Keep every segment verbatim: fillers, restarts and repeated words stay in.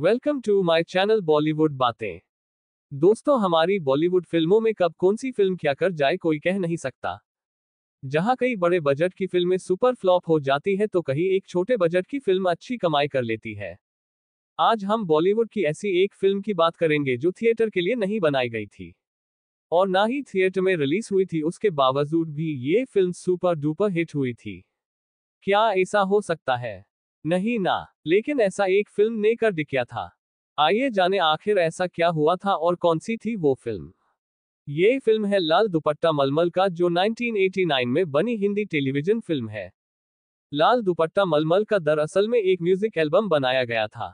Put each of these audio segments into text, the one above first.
Welcome to my channel Bollywood बातें। दोस्तों, हमारी बॉलीवुड फिल्मों में कब कौन सी फिल्म क्या कर जाए कोई कह नहीं सकता। जहां कई बड़े बजट की फिल्में सुपर फ्लॉप हो जाती है तो कहीं एक छोटे बजट की फिल्म अच्छी कमाई कर लेती है। आज हम बॉलीवुड की ऐसी एक फिल्म की बात करेंगे जो थिएटर के लिए नहीं बनाई गई थी और ना ही थिएटर में रिलीज हुई थी। उसके बावजूद भी ये फिल्म सुपर डुपर हिट हुई थी। क्या ऐसा हो सकता है? नहीं ना, लेकिन ऐसा एक फिल्म ने कर दिखाया था। आइए जाने आखिर ऐसा क्या हुआ था और कौन सी थी वो फिल्म। ये फिल्म है लाल दुपट्टा मलमल का, जो उन्नीस सौ नवासी में बनी हिंदी टेलीविजन फिल्म है। लाल दुपट्टा मलमल का दरअसल में एक म्यूजिक एल्बम बनाया गया था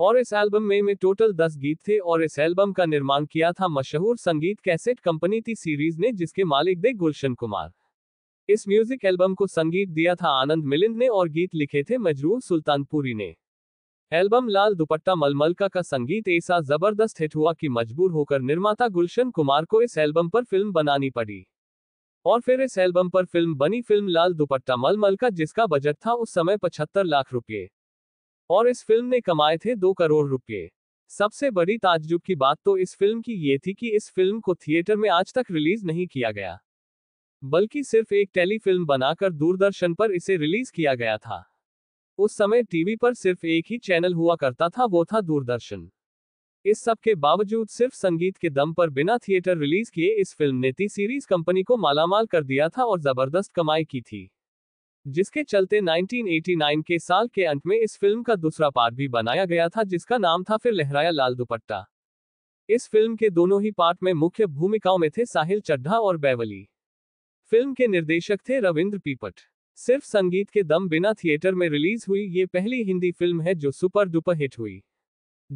और इस एल्बम में, में टोटल दस गीत थे और इस एल्बम का निर्माण किया था मशहूर संगीत कैसेट कंपनी टी सीरीज ने, जिसके मालिक थे गुलशन कुमार। इस म्यूजिक एल्बम को संगीत दिया था आनंद मिलिंद ने और गीत लिखे थे मजरूह सुल्तानपुरी ने। एल्बम लाल दुपट्टा मलमल का का संगीत ऐसा जबरदस्त हिट हुआ कि मजबूर होकर निर्माता गुलशन कुमार को इस एल्बम पर फिल्म बनानी पड़ी और फिर इस एल्बम पर फिल्म बनी। फिल्म लाल दुपट्टा मलमल का, जिसका बजट था उस समय पचहत्तर लाख रुपये और इस फिल्म ने कमाए थे दो करोड़ रुपये। सबसे बड़ी ताज्जुब की बात तो इस फिल्म की ये थी कि इस फिल्म को थिएटर में आज तक रिलीज नहीं किया गया, बल्कि सिर्फ एक टेलीफिल्म बनाकर दूरदर्शन पर इसे रिलीज किया गया था। उस समय टीवी पर सिर्फ एक ही चैनल हुआ करता था, वो था दूरदर्शन। इस सब के बावजूद सिर्फ संगीत के दम पर बिना थिएटर रिलीज किए इस फिल्म ने टी सीरीज कंपनी को मालामाल कर दिया था और जबरदस्त कमाई की थी, जिसके चलते उन्नीस सौ नवासी के साल के अंत में इस फिल्म का दूसरा पार्ट भी बनाया गया था, जिसका नाम था फिर लहराया लाल दुपट्टा। इस फिल्म के दोनों ही पार्ट में मुख्य भूमिकाओं में थे साहिल चड्ढा और बैवली। फिल्म के निर्देशक थे रविंद्र पीपट। सिर्फ संगीत के दम बिना थिएटर में रिलीज हुई ये पहली हिंदी फिल्म है जो सुपर डुपर हिट हुई,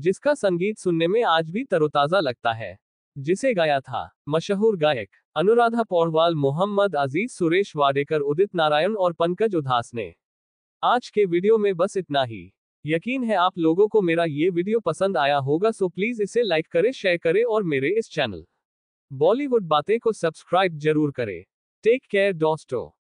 जिसका संगीत सुनने में आज भी तरोताजा लगता है, जिसे गाया था मशहूर गायक अनुराधा पौडवाल, मोहम्मद अजीज, सुरेश वाडेकर, उदित नारायण और पंकज उधास ने। आज के वीडियो में बस इतना ही। यकीन है आप लोगों को मेरा ये वीडियो पसंद आया होगा, सो प्लीज इसे लाइक करें, शेयर करें और मेरे इस चैनल बॉलीवुड बातें को सब्सक्राइब जरूर करें। टेक केयर दोस्तों।